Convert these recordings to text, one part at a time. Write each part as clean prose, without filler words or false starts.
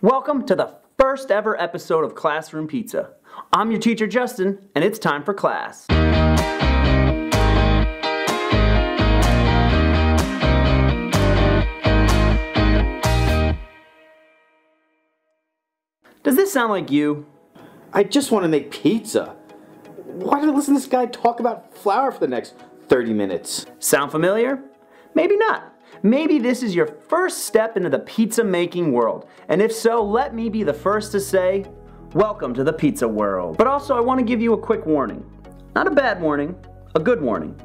Welcome to the first ever episode of Classroom Pizza. I'm your teacher Justin, and it's time for class. Does this sound like you? I just want to make pizza. Why did I listen to this guy talk about flour for the next 30 minutes? Sound familiar? Maybe not. Maybe this is your first step into the pizza making world, and if so, let me be the first to say, welcome to the pizza world. But also I want to give you a quick warning. Not a bad warning, a good warning.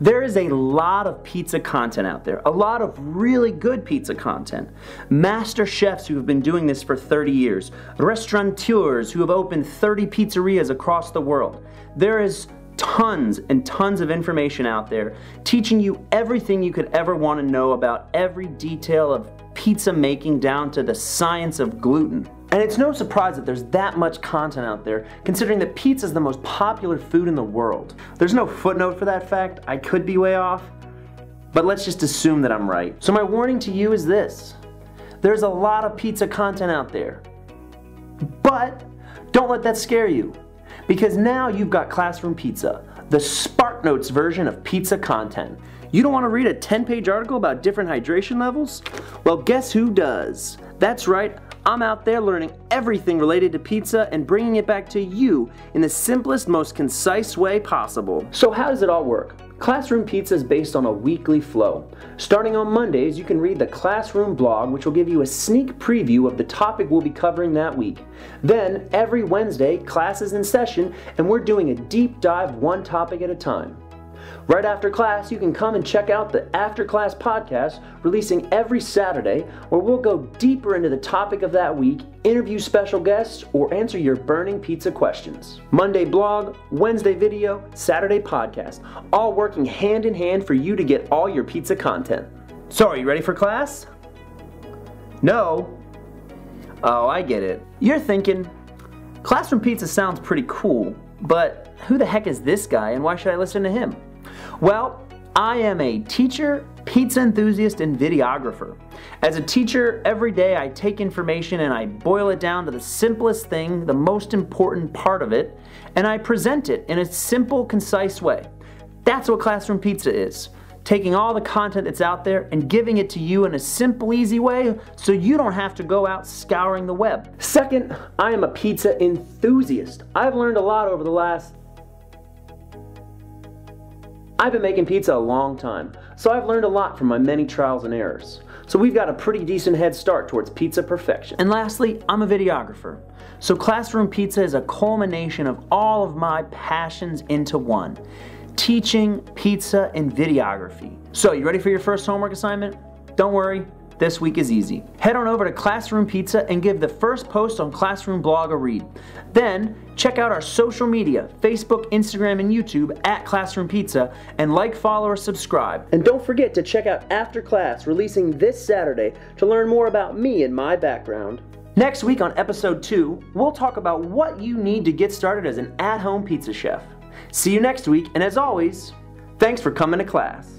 There is a lot of pizza content out there, a lot of really good pizza content. Master chefs who have been doing this for 30 years, restaurateurs who have opened 30 pizzerias across the world. There is tons and tons of information out there teaching you everything you could ever want to know about every detail of pizza making down to the science of gluten. And it's no surprise that there's that much content out there considering that pizza is the most popular food in the world. There's no footnote for that fact. I could be way off, but let's just assume that I'm right. So my warning to you is this. There's a lot of pizza content out there, but don't let that scare you. Because now you've got Classroom Pizza, the SparkNotes version of pizza content. You don't want to read a 10-page article about different hydration levels? Well, guess who does? That's right, I'm out there learning everything related to pizza and bringing it back to you in the simplest, most concise way possible. So how does it all work? Classroom Pizza is based on a weekly flow. Starting on Mondays, you can read the Classroom blog, which will give you a sneak preview of the topic we'll be covering that week. Then, every Wednesday, class is in session, and we're doing a deep dive one topic at a time. Right after class, you can come and check out the After Class podcast, releasing every Saturday, where we'll go deeper into the topic of that week, interview special guests, or answer your burning pizza questions. Monday blog, Wednesday video, Saturday podcast, all working hand in hand for you to get all your pizza content. So, are you ready for class? No? Oh, I get it. You're thinking, Classroom Pizza sounds pretty cool, but who the heck is this guy and why should I listen to him? Well, I am a teacher, pizza enthusiast, and videographer. As a teacher, every day I take information and I boil it down to the simplest thing, the most important part of it, and I present it in a simple, concise way. That's what Classroom Pizza is. Taking all the content that's out there and giving it to you in a simple, easy way so you don't have to go out scouring the web. Second, I am a pizza enthusiast. I've learned a lot over the last I've been making pizza a long time, so I've learned a lot from my many trials and errors. So we've got a pretty decent head start towards pizza perfection. And lastly, I'm a videographer. So Classroom Pizza is a culmination of all of my passions into one. Teaching, pizza, and videography. So you ready for your first homework assignment? Don't worry, this week is easy. Head on over to Classroom Pizza and give the first post on Classroom Blog a read. Then, check out our social media, Facebook, Instagram, and YouTube at Classroom Pizza, and like, follow, or subscribe. And don't forget to check out After Class, releasing this Saturday, to learn more about me and my background. Next week on episode 2, we'll talk about what you need to get started as an at-home pizza chef. See you next week, and as always, thanks for coming to class.